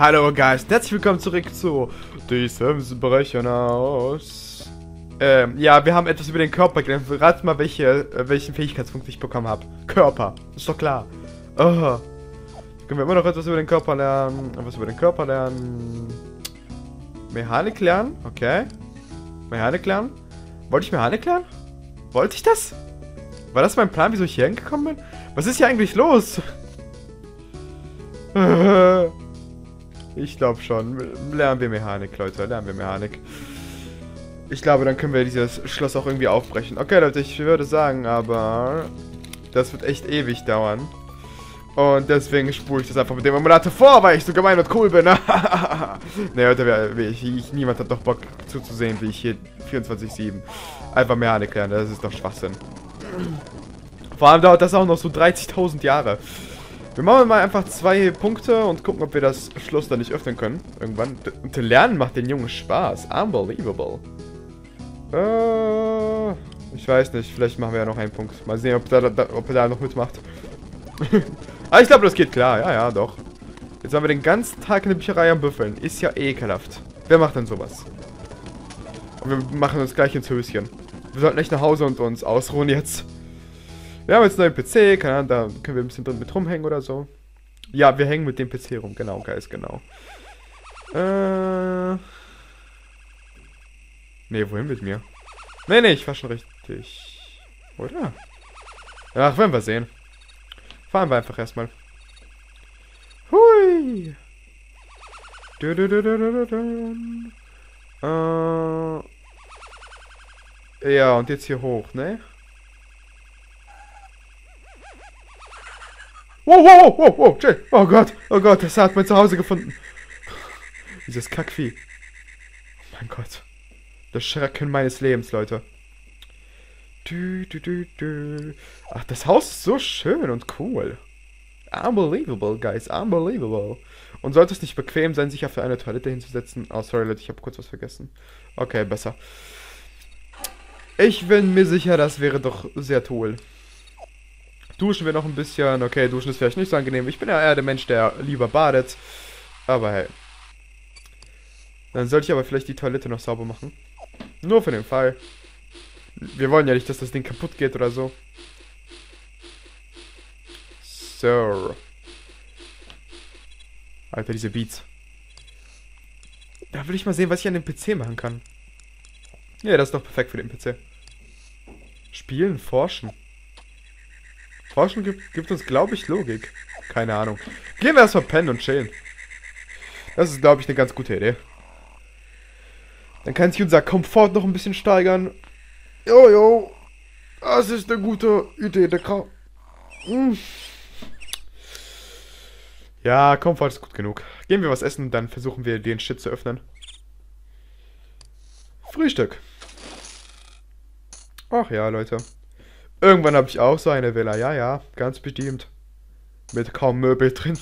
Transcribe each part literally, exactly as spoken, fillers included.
Hallo Guys, herzlich willkommen zurück zu Die Sims Brechen aus. Ähm, ja, wir haben etwas über den Körper gelernt. Rat mal, welche, welchen Fähigkeitspunkt ich bekommen habe. Körper, ist doch klar. Oh. Können wir immer noch etwas über den Körper lernen? Was über den Körper lernen? Mechanik lernen, okay. Mechanik lernen. Wollte ich Mechanik lernen? Wollte ich das? War das mein Plan, wieso ich hier hingekommen bin? Was ist hier eigentlich los? Ich glaube schon. Lernen wir Mechanik, Leute. Lernen wir Mechanik. Ich glaube, dann können wir dieses Schloss auch irgendwie aufbrechen. Okay, Leute, ich würde sagen, aber das wird echt ewig dauern. Und deswegen spule ich das einfach mit dem Emulator vor, weil ich so gemein und cool bin. Ne, Leute, ich, ich, niemand hat doch Bock zuzusehen, wie ich hier vierundzwanzig sieben einfach Mechanik lerne. Das ist doch Schwachsinn. Vor allem dauert das auch noch so dreißigtausend Jahre. Wir machen mal einfach zwei Punkte und gucken, ob wir das Schloss dann nicht öffnen können. Irgendwann. Und lernen macht den Jungen Spaß. Unbelievable. Äh, ich weiß nicht. Vielleicht machen wir ja noch einen Punkt. Mal sehen, ob, da, da, ob er da noch mitmacht. Ah, ich glaube, das geht klar. Ja, ja, doch. Jetzt haben wir den ganzen Tag in der Bücherei am Büffeln. Ist ja ekelhaft. Wer macht denn sowas? Und wir machen uns gleich ins Höschen. Wir sollten echt nach Hause und uns ausruhen jetzt. Wir haben jetzt einen neuen P C, keine Ahnung, da können wir ein bisschen drin mit rumhängen oder so. Ja, wir hängen mit dem P C rum, genau, Guys, genau. Äh. Ne, wohin mit mir? Ne, ne, ich war schon richtig. Oder? Ach, werden wir sehen. Fahren wir einfach erstmal. Hui! Du, du, du, du, du, du, du. Äh. Ja, und jetzt hier hoch, ne? Wow, wow, wow, wow, wow, oh Gott, oh Gott, das hat mein Zuhause gefunden. Dieses Kackvieh. Oh mein Gott. Das Schrecken meines Lebens, Leute. Du, du, du, du. Ach, das Haus ist so schön und cool. Unbelievable, Guys, unbelievable. Und sollte es nicht bequem sein, sich auf eine Toilette hinzusetzen? Oh, sorry, Leute, ich habe kurz was vergessen. Okay, besser. Ich bin mir sicher, das wäre doch sehr toll. Duschen wir noch ein bisschen. Okay, duschen ist vielleicht nicht so angenehm. Ich bin ja eher der Mensch, der lieber badet. Aber hey. Dann sollte ich aber vielleicht die Toilette noch sauber machen. Nur für den Fall. Wir wollen ja nicht, dass das Ding kaputt geht oder so. So. Alter, diese Beats. Da will ich mal sehen, was ich an dem P C machen kann. Ja, das ist doch perfekt für den P C. Spielen, forschen. Forschen gibt, gibt uns, glaube ich, Logik. Keine Ahnung. Gehen wir erstmal pennen und chillen. Das ist, glaube ich, eine ganz gute Idee. Dann kann sich unser Komfort noch ein bisschen steigern. Jojo. Das ist eine gute Idee. Der Kram. Hm. Ja, Komfort ist gut genug. Gehen wir was essen, dann versuchen wir, den Shit zu öffnen. Frühstück. Ach ja, Leute. Irgendwann habe ich auch so eine Villa, ja, ja, ganz bestimmt. Mit kaum Möbel drin.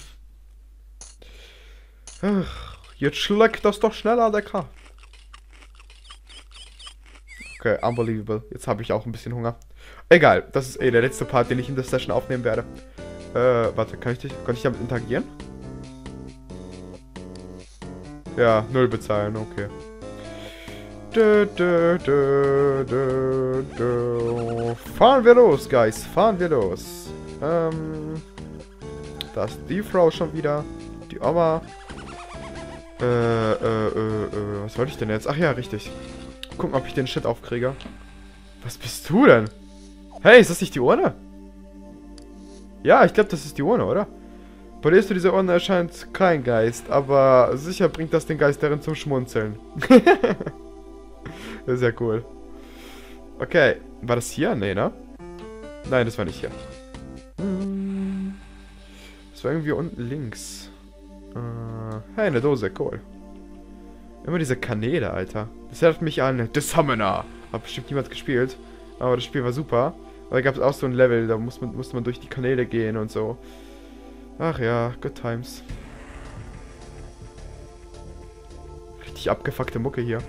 Ach, jetzt schlägt das doch schneller, der K. Okay, unbelievable. Jetzt habe ich auch ein bisschen Hunger. Egal, das ist eh der letzte Part, den ich in der Session aufnehmen werde. Äh, warte, kann ich, kann ich damit interagieren? Ja, null bezahlen, okay. Du, du, du, du, du. Fahren wir los, Guys. Fahren wir los. Ähm, da ist die Frau schon wieder. Die Oma. Äh, äh, äh, äh, was wollte ich denn jetzt? Ach ja, richtig. Gucken, ob ich den Shit aufkriege. Was bist du denn? Hey, ist das nicht die Urne? Ja, ich glaube, das ist die Urne, oder? Polierst du diese Urne, erscheint kein Geist. Aber sicher bringt das den Geist darin zum Schmunzeln. Das ist ja cool. Okay, war das hier? Nee, ne? Nein, das war nicht hier. Das war irgendwie unten links. Uh, hey, eine Dose, cool. Immer diese Kanäle, Alter. Das erinnert mich an The Summoner. Hat bestimmt niemand gespielt. Aber das Spiel war super. Aber da gab es auch so ein Level, da muss man, musste man durch die Kanäle gehen und so. Ach ja, good times. Richtig abgefuckte Mucke hier.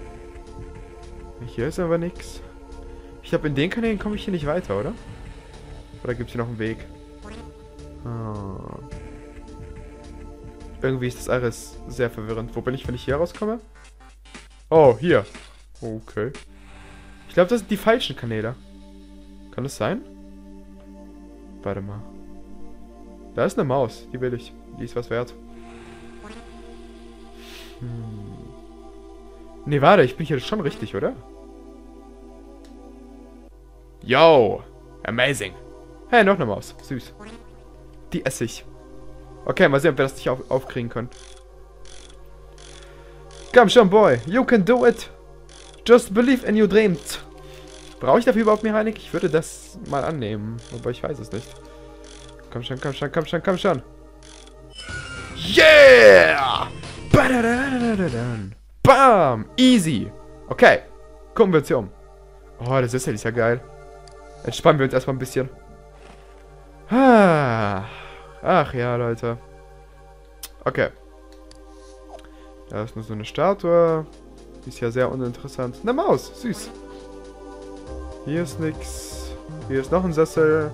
Hier ist aber nichts. Ich glaube, in den Kanälen komme ich hier nicht weiter, oder? Oder gibt es hier noch einen Weg? Ah. Irgendwie ist das alles sehr verwirrend. Wo bin ich, wenn ich hier rauskomme? Oh, hier. Okay. Ich glaube, das sind die falschen Kanäle. Kann das sein? Warte mal. Da ist eine Maus. Die will ich. Die ist was wert. Hm. Ne, warte. Ich bin hier schon richtig, oder? Yo. Amazing. Hey, noch eine Maus. Süß. Die esse ich. Okay, mal sehen, ob wir das nicht auf aufkriegen können. Komm schon, Boy. You can do it. Just believe in your dreams. Brauche ich dafür überhaupt Mechanik? Ich würde das mal annehmen. Aber ich weiß es nicht. Komm schon, komm schon, komm schon, komm schon. Yeah! Bam! Easy. Okay. Gucken wir uns hier um. Oh, das ist ja nicht so geil. Entspannen wir uns erstmal ein bisschen. Ach ja, Leute. Okay. Da ist nur so eine Statue. Die ist ja sehr uninteressant. Eine Maus. Süß. Hier ist nix. Hier ist noch ein Sessel.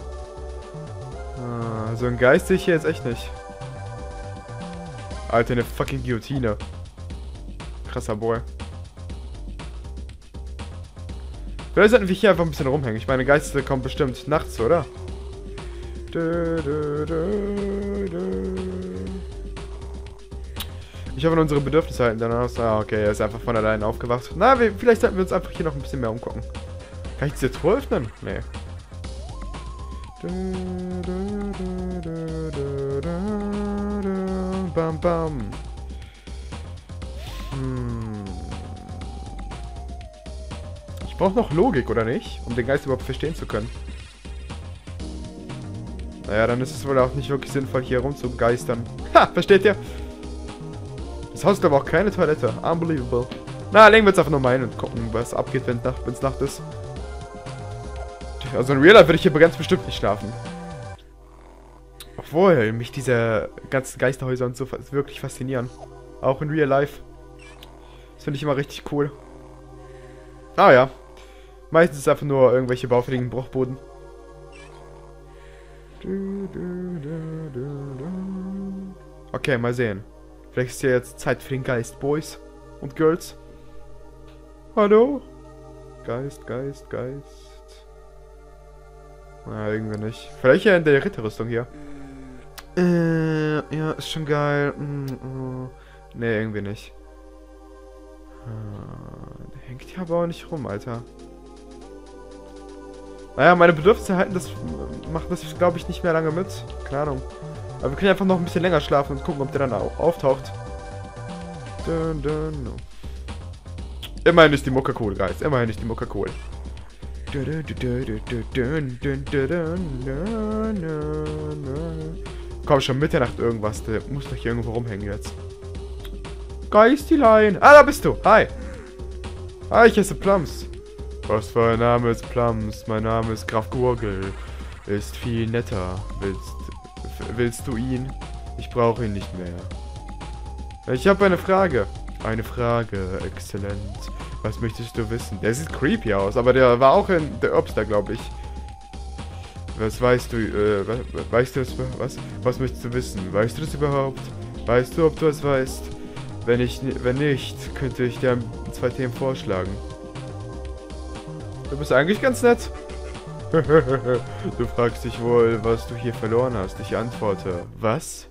Ah, so ein Geist sehe ich hier jetzt echt nicht. Alter, eine fucking Guillotine. Krasser Boy. Vielleicht sollten wir hier einfach ein bisschen rumhängen. Ich meine, Geister kommen bestimmt nachts, oder? Ich hoffe, unsere Bedürfnisse halten danach. Ah, okay, er ist einfach von allein aufgewacht. Na, wir, vielleicht sollten wir uns einfach hier noch ein bisschen mehr umgucken. Kann ich diese Truhe öffnen? Nee. Bam, bam. Hm. Ich brauche noch Logik, oder nicht? Um den Geist überhaupt verstehen zu können. Naja, dann ist es wohl auch nicht wirklich sinnvoll, hier rumzugeistern. Ha, versteht ihr? Das Haus ist aber auch keine Toilette. Unbelievable. Na, legen wir jetzt einfach nur mal hin und gucken, was abgeht, wenn es Nacht ist. Also in Real Life würde ich hier ganz bestimmt nicht schlafen. Obwohl mich diese ganzen Geisterhäuser und so wirklich faszinieren. Auch in Real Life. Das finde ich immer richtig cool. Ah ja. Meistens ist es einfach nur irgendwelche baufälligen Bruchboden. Okay, mal sehen. Vielleicht ist ja jetzt Zeit für den Geist, Boys und Girls. Hallo? Geist, Geist, Geist. Na, irgendwie nicht. Vielleicht ja in der Ritterrüstung hier. Äh, ja, ist schon geil. Ne, irgendwie nicht. Der hängt hier aber auch nicht rum, Alter. Naja, meine Bedürfnisse halten, das macht das, glaube ich, nicht mehr lange mit. Keine Ahnung. Aber wir können einfach noch ein bisschen länger schlafen und gucken, ob der dann auch auftaucht. Dun, dun, no. Immerhin ist die Mucke cool, Guys. Immerhin ist die Mucke cool. Komm schon, Mitternacht irgendwas. Der muss doch hier irgendwo rumhängen jetzt. Geistilein. Ah, da bist du. Hi. Ah, ich esse Plumps. Was für ein Name ist Plumps? Mein Name ist Graf Gurgel. Ist viel netter. Willst, willst du ihn? Ich brauche ihn nicht mehr. Ich habe eine Frage. Eine Frage, exzellent. Was möchtest du wissen? Der sieht creepy aus, aber der war auch in der Obster, glaube ich. Was weißt du, äh, was, weißt du, was, was, was möchtest du wissen? Weißt du das überhaupt? Weißt du, ob du es weißt? Wenn ich, wenn nicht, könnte ich dir zwei Themen vorschlagen. Du bist eigentlich ganz nett. Du fragst dich wohl, was du hier verloren hast. Ich antworte, was?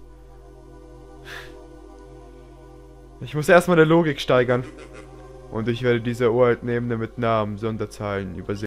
Ich muss erstmal die Logik steigern. Und ich werde diese uralten Ebene mit Namen, Sonderzahlen übersehen.